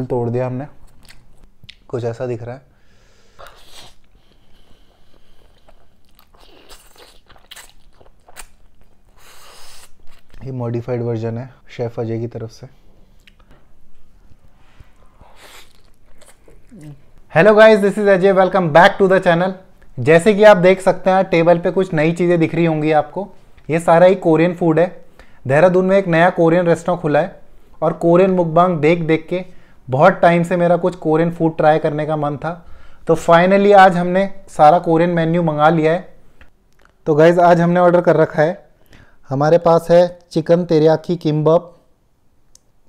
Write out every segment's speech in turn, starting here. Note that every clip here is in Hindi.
तोड़ दिया हमने, कुछ ऐसा दिख रहा है। ये मॉडिफाइड वर्जन है शेफ अजय की तरफ से। Hello guys, this is Ajay, welcome back to the channel. जैसे कि आप देख सकते हैं टेबल पे कुछ नई चीजें दिख रही होंगी आपको। ये सारा ही कोरियन फूड है। देहरादून में एक नया कोरियन रेस्टोरेंट खुला है और कोरियन मुकबांग देख देख के बहुत टाइम से मेरा कुछ कोरियन फूड ट्राई करने का मन था, तो फाइनली आज हमने सारा कोरियन मेन्यू मंगा लिया है। तो गाइज़ आज हमने ऑर्डर कर रखा है, हमारे पास है chicken teriyaki kimbap,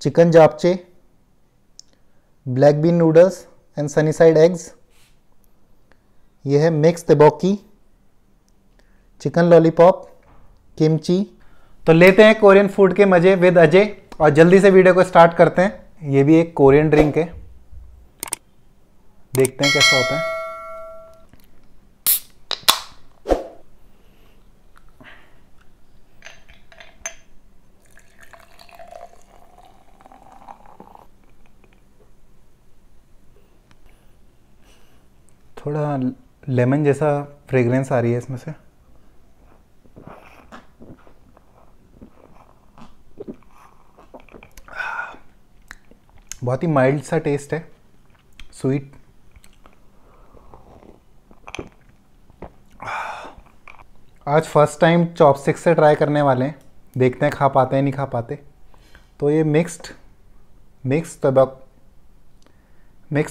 chicken japchae, black bean noodles and sunny side eggs. यह है mix tteokbokki, chicken lollipop, kimchi. तो लेते हैं कोरियन फूड के मज़े विद अजय और जल्दी से वीडियो को स्टार्ट करते हैं। ये भी एक कोरियन ड्रिंक है, देखते हैं कैसा होता है। थोड़ा लेमन जैसा फ्रेग्रेंस आ रही है इसमें से। बहुत ही माइल्ड सा टेस्ट है, स्वीट। आज फर्स्ट टाइम चॉपस्टिक से ट्राई करने वाले हैं, देखते हैं खा पाते हैं नहीं खा पाते। तो ये मिक्स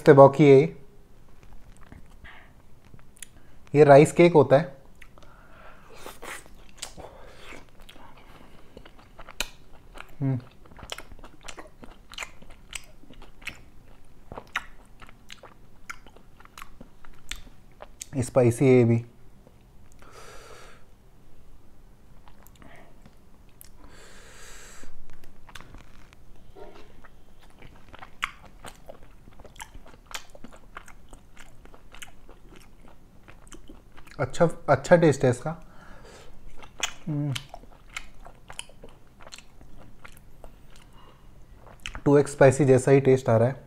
टेबोकी है। ये राइस केक होता है। स्पाइसी है भी। अच्छा टेस्ट है इसका। टू एक्स स्पाइसी जैसा ही टेस्ट आ रहा है।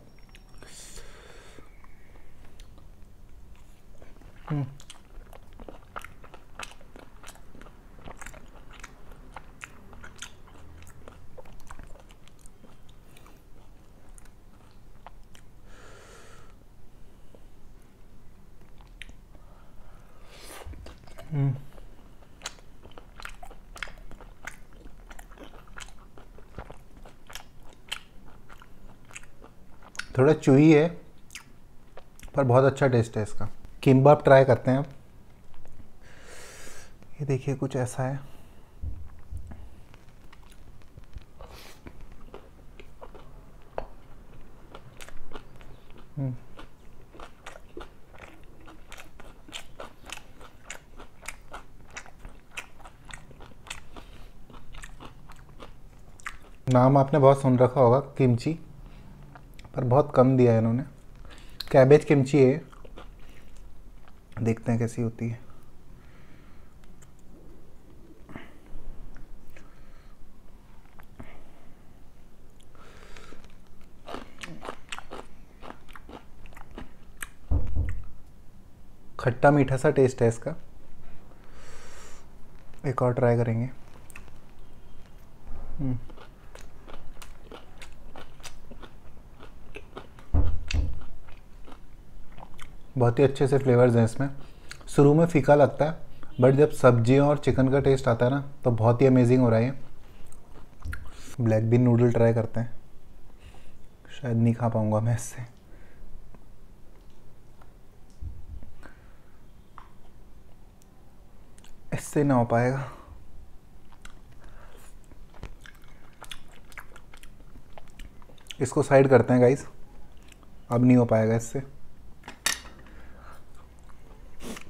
थोड़ा चुई है पर बहुत अच्छा टेस्ट है इसका। किम्बाप ट्राई करते हैं अब। ये देखिए कुछ ऐसा है। नाम आपने बहुत सुन रखा होगा किमची, पर बहुत कम दिया है इन्होंने। कैबेज किमची है, देखते हैं कैसी होती है। खट्टा मीठा सा टेस्ट है इसका। एक और ट्राई करेंगे। बहुत ही अच्छे से फ्लेवर्स हैं इसमें। शुरू में फीका लगता है बट जब सब्जियों और चिकन का टेस्ट आता है ना तो बहुत ही अमेजिंग हो रहा है। ब्लैक बीन नूडल ट्राई करते हैं, शायद नहीं खा पाऊंगा मैं इससे। इससे ना हो पाएगा। इसको साइड करते हैं गाइस, अब नहीं हो पाएगा इससे।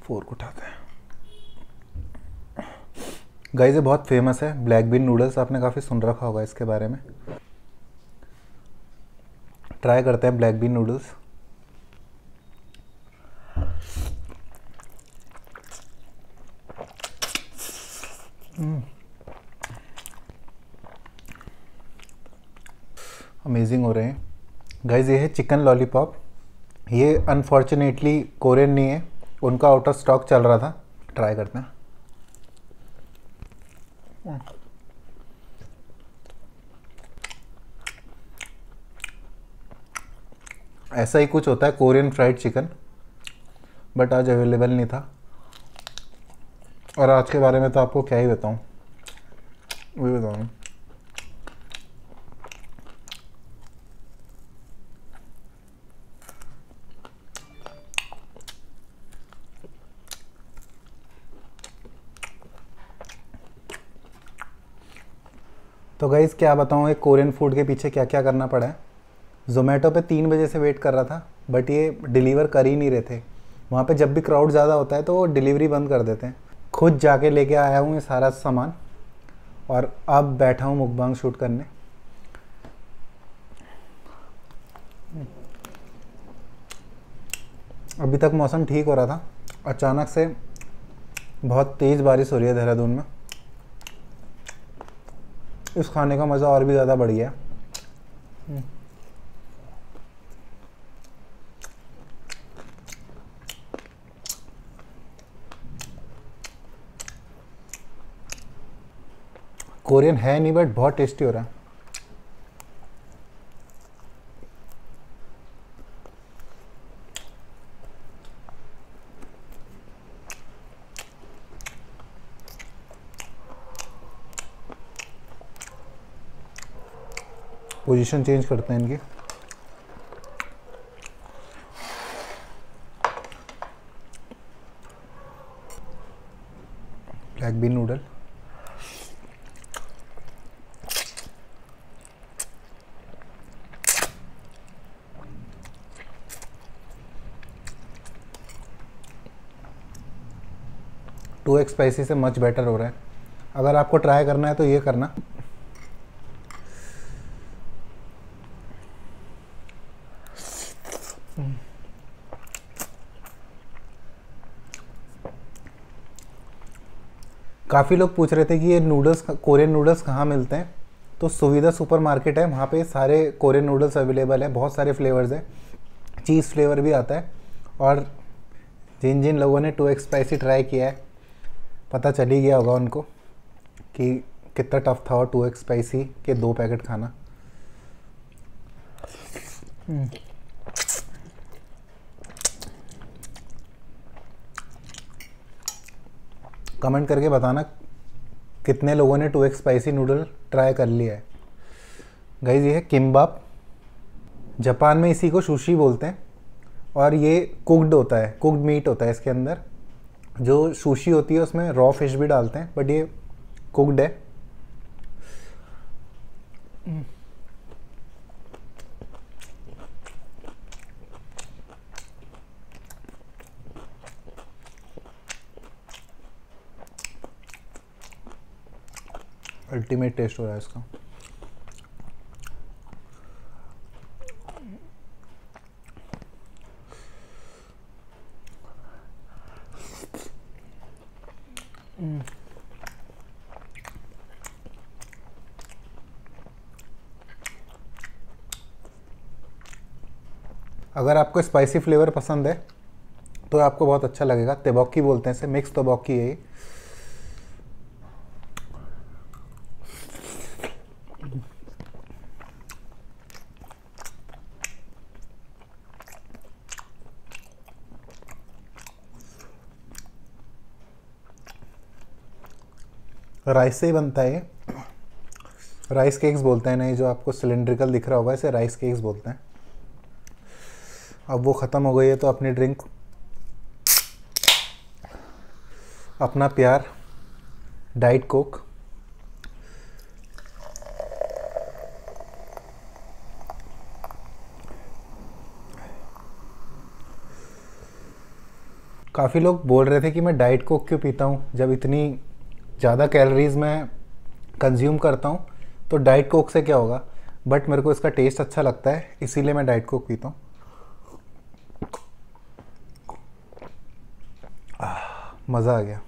फोर को उठाते हैं गाइस, ये बहुत फेमस है ब्लैक बीन नूडल्स, आपने काफ़ी सुन रखा होगा इसके बारे में। ट्राई करते हैं ब्लैक बीन नूडल्स। अमेजिंग हो रहे हैं। गाइस ये है चिकन लॉलीपॉप। ये अनफॉर्चुनेटली कोरियन नहीं है, उनका आउट ऑफ स्टॉक चल रहा था। ट्राई करते हैं। ऐसा ही कुछ होता है कोरियन फ्राइड चिकन, बट आज अवेलेबल नहीं था। और आज के बारे में तो आपको क्या ही बताऊँ, वही बताऊँ। तो गाइज़ क्या बताऊँ, एक कोरियन फूड के पीछे क्या क्या करना पड़ा है। जोमेटो पे 3 बजे से वेट कर रहा था, बट ये डिलीवर कर ही नहीं रहे थे। वहाँ पे जब भी क्राउड ज़्यादा होता है तो वो डिलीवरी बंद कर देते हैं। खुद जाके लेके आया हूँ ये सारा सामान, और अब बैठा हूँ मुकबांग शूट करने। अभी तक मौसम ठीक हो रहा था, अचानक से बहुत तेज़ बारिश हो रही है देहरादून में। इस खाने का मज़ा और भी ज़्यादा बढ़ गया। कोरियन है नहीं, बट बहुत टेस्टी हो रहा है। पोजीशन चेंज करते हैं इनकी। Black bean noodle, two x spicy से मच बेटर हो रहा है। अगर आपको ट्राई करना है तो ये करना। काफ़ी लोग पूछ रहे थे कि ये नूडल्स, कोरियन नूडल्स कहाँ मिलते हैं। तो सुविधा सुपरमार्केट है, वहाँ पे सारे कोरियन नूडल्स अवेलेबल है। बहुत सारे फ्लेवर्स हैं, चीज़ फ्लेवर भी आता है। और जिन जिन लोगों ने 2x स्पाइसी ट्राई किया है, पता चल ही गया होगा उनको कि कितना टफ था। और 2x स्पाइसी के 2 पैकेट खाना। कमेंट करके बताना कितने लोगों ने 2x स्पाइसी नूडल ट्राई कर लिया है। गाइस ये है किम्बाप। जापान में इसी को सुशी बोलते हैं, और ये कुक्ड होता है, कुक्ड मीट होता है इसके अंदर। जो सुशी होती है उसमें रॉ फिश भी डालते हैं, बट ये कुक्ड है। अल्टीमेट टेस्ट हो रहा है इसका। अगर आपको स्पाइसी फ्लेवर पसंद है तो आपको बहुत अच्छा लगेगा। टेबोक्की बोलते हैं इसे, मिक्स टेबोक्की है ये। राइस से ही बनता है। राइस केक्स बोलते हैं ना, जो आपको सिलेंड्रिकल दिख रहा होगा, इसे राइस केक्स बोलते हैं। अब वो ख़त्म हो गई है तो अपनी ड्रिंक, अपना प्यार, डाइट कोक। काफ़ी लोग बोल रहे थे कि मैं डाइट कोक क्यों पीता हूँ, जब इतनी ज़्यादा कैलोरीज मैं कंज्यूम करता हूँ तो डाइट कोक से क्या होगा। बट मेरे को इसका टेस्ट अच्छा लगता है, इसीलिए मैं डाइट कोक पीता हूँ। मज़ा आ गया।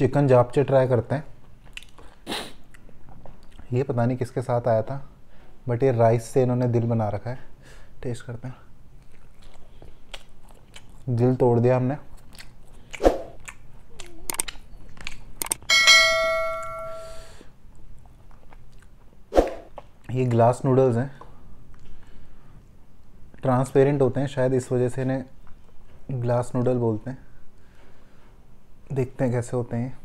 चिकन जापचे ट्राई करते हैं। ये पता नहीं किसके साथ आया था, बट ये राइस से इन्होंने दिल बना रखा है। टेस्ट करते हैं। दिल तोड़ दिया हमने। ये ग्लास नूडल्स हैं, ट्रांसपेरेंट होते हैं, शायद इस वजह से इन्हें ग्लास नूडल बोलते हैं। देखते हैं कैसे होते हैं।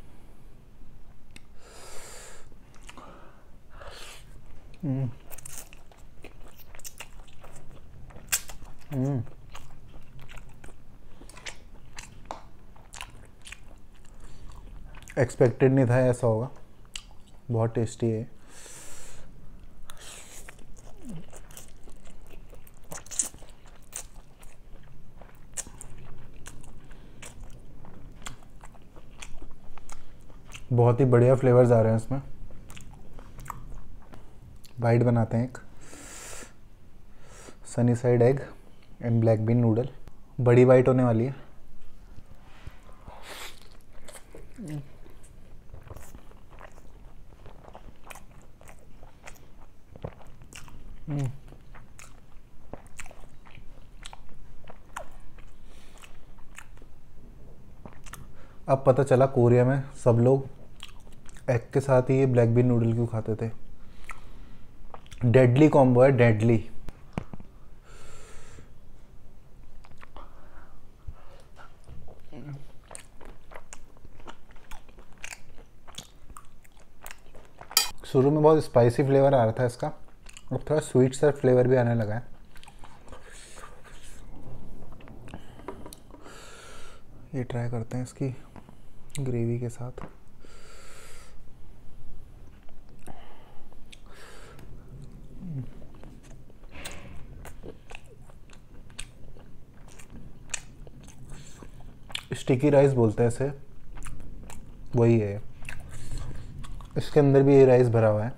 एक्सपेक्टेड नहीं था ऐसा होगा। बहुत टेस्टी है। बहुत ही बढ़िया फ्लेवर्स आ रहे हैं इसमें। बाइट बनाते हैं एक। Sunny side egg and black bean noodle. बड़ी बाइट होने वाली है। अब पता चला कोरिया में सब लोग एग के साथ ही ये ब्लैक बीन नूडल क्यों खाते थे। डेडली कॉम्बो है, डेडली। शुरू में बहुत स्पाइसी फ्लेवर आ रहा था इसका, और थोड़ा स्वीट सा फ्लेवर भी आने लगा है। ये ट्राई करते हैं इसकी ग्रेवी के साथ। स्टिकी राइस बोलते हैं इसे, वही है। इसके अंदर भी ये राइस भरा हुआ है।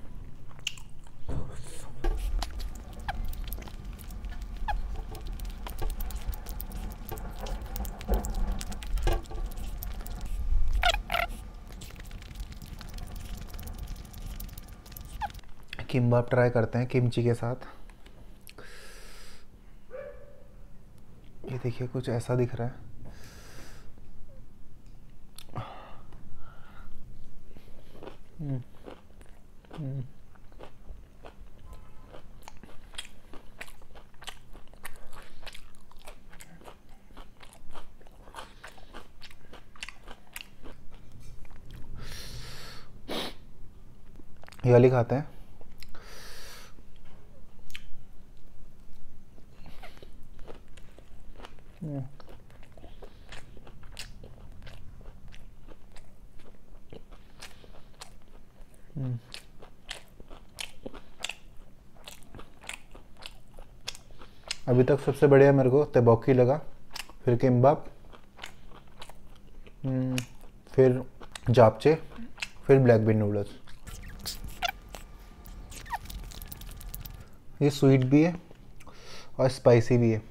किम्बाप ट्राई करते हैं किमची के साथ। ये देखिए कुछ ऐसा दिख रहा है। ये वाली खाते हैं। अभी तक सबसे बढ़िया मेरे को टेबोकी लगा, फिर किम्बाप, फिर जापचे, फिर ब्लैक बीन नूडल्स। ये स्वीट भी है और स्पाइसी भी है।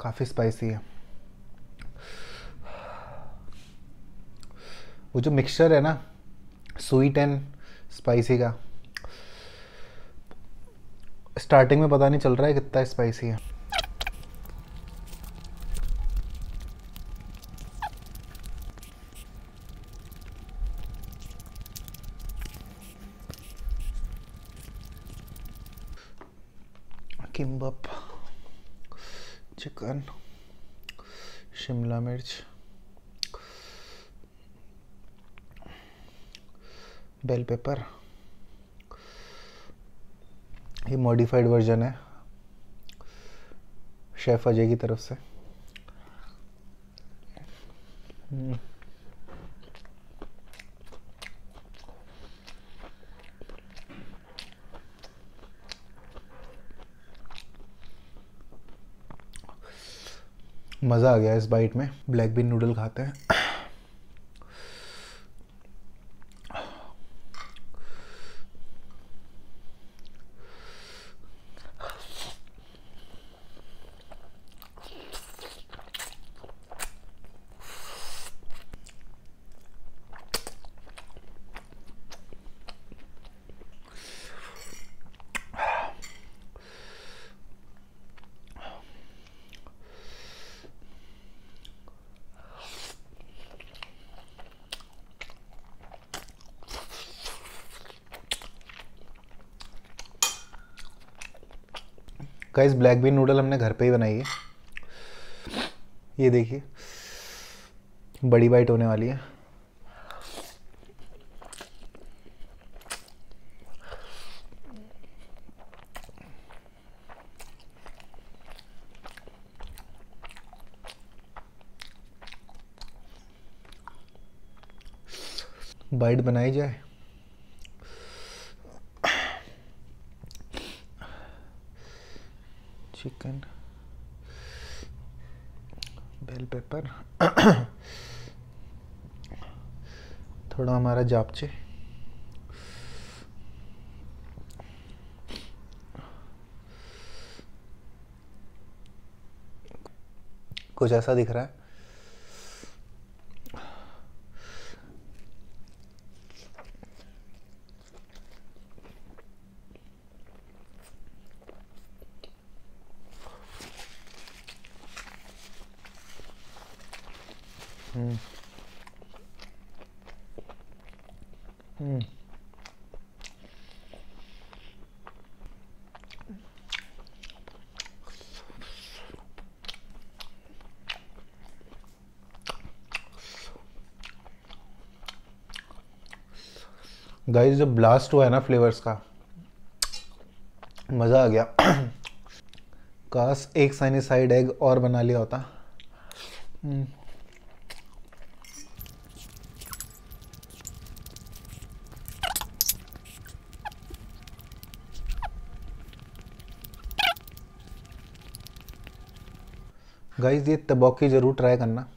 काफ़ी स्पाइसी है। वो जो मिक्सचर है ना, स्वीट एंड स्पाइसी का, स्टार्टिंग में पता नहीं चल रहा है कितना स्पाइसी है। किम्बाप, चिकन, शिमला मिर्च, बेल पेपर। ये मॉडिफाइड वर्जन है शेफ अजय की तरफ से। मज़ा आ गया इस बाइट में। ब्लैक बीन नूडल खाते हैं। गाइस ब्लैक बीन नूडल हमने घर पे ही बनाई है। ये देखिए बड़ी बाइट होने वाली है। बाइट बनाई जाए। चिकन, बेल पेपर, थोड़ा हमारा जापचे, कुछ ऐसा दिख रहा है। गाइस जब ब्लास्ट हुआ है ना फ्लेवर्स का, मज़ा आ गया। काश एक साइनिसाइड एग और बना लिया होता। गाइस ये तबोकी ज़रूर ट्राई करना,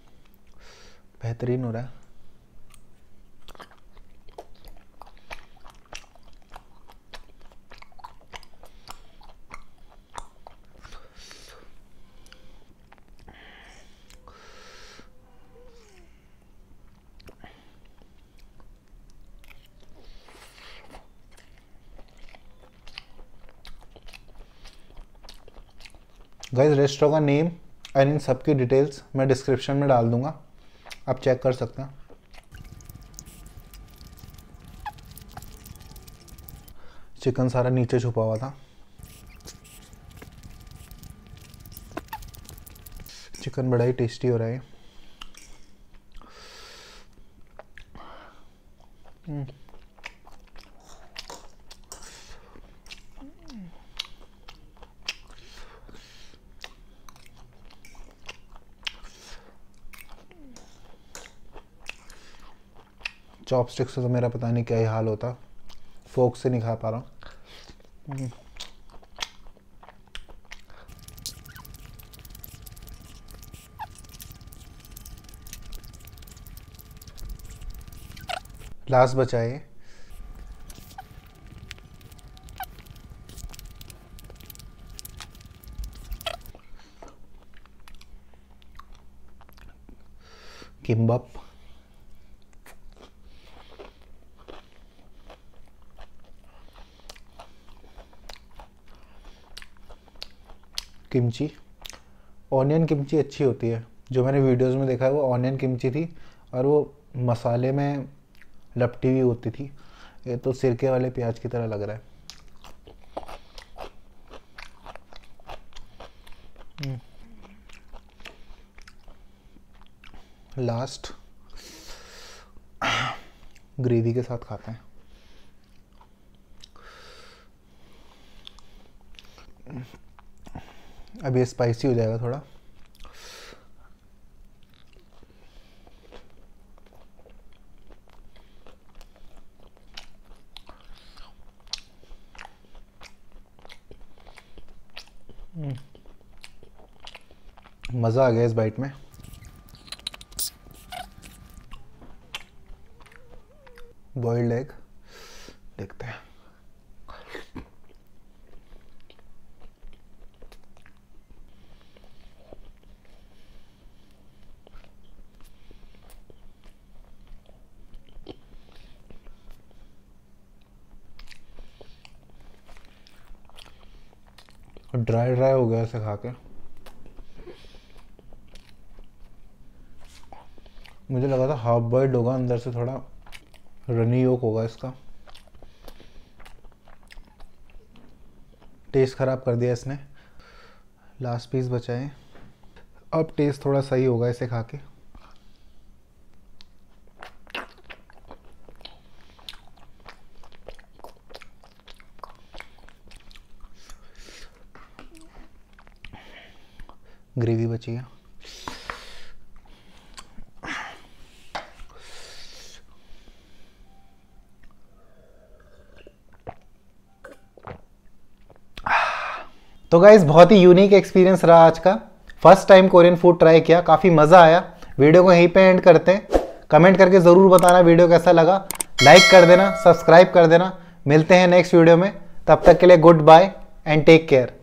बेहतरीन हो रहा है। गाइस रेस्टोरेंट का नेम एंड इन सब की डिटेल्स मैं डिस्क्रिप्शन में डाल दूंगा, आप चेक कर सकते हैं। चिकन सारा नीचे छुपा हुआ था। चिकन बड़ा ही टेस्टी हो रहा है। चॉपस्टिक से तो मेरा पता नहीं क्या ही हाल होता, फोक से नहीं खा पा रहा हूँ। लास्ट बचाइए। किम्बाप किमची, ऑनियन किमची अच्छी होती है। जो मैंने वीडियोस में देखा है वो ऑनियन किमची थी और वो मसाले में लपटी हुई होती थी। ये तो सिरके वाले प्याज की तरह लग रहा है। लास्ट ग्रेवी के साथ खाते हैं। अब ये स्पाइसी हो जाएगा थोड़ा। मज़ा आ गया इस बाइट में। बॉइल्ड एग देखते हैं। ड्राई ड्राई हो गया ऐसे खा के। मुझे लगा था हाफ बॉइल्ड होगा, अंदर से थोड़ा रनी योक होगा। इसका टेस्ट खराब कर दिया इसने। लास्ट पीस बचा है। अब टेस्ट थोड़ा सही होगा इसे खा के। ग्रेवी बची है। तो गाइस बहुत ही यूनिक एक्सपीरियंस रहा आज का। First time Korean food try किया, काफ़ी मज़ा आया। वीडियो को यहीं पे एंड करते हैं। कमेंट करके ज़रूर बताना वीडियो कैसा लगा, लाइक कर देना, सब्सक्राइब कर देना। मिलते हैं नेक्स्ट वीडियो में, तब तक के लिए good bye and take care.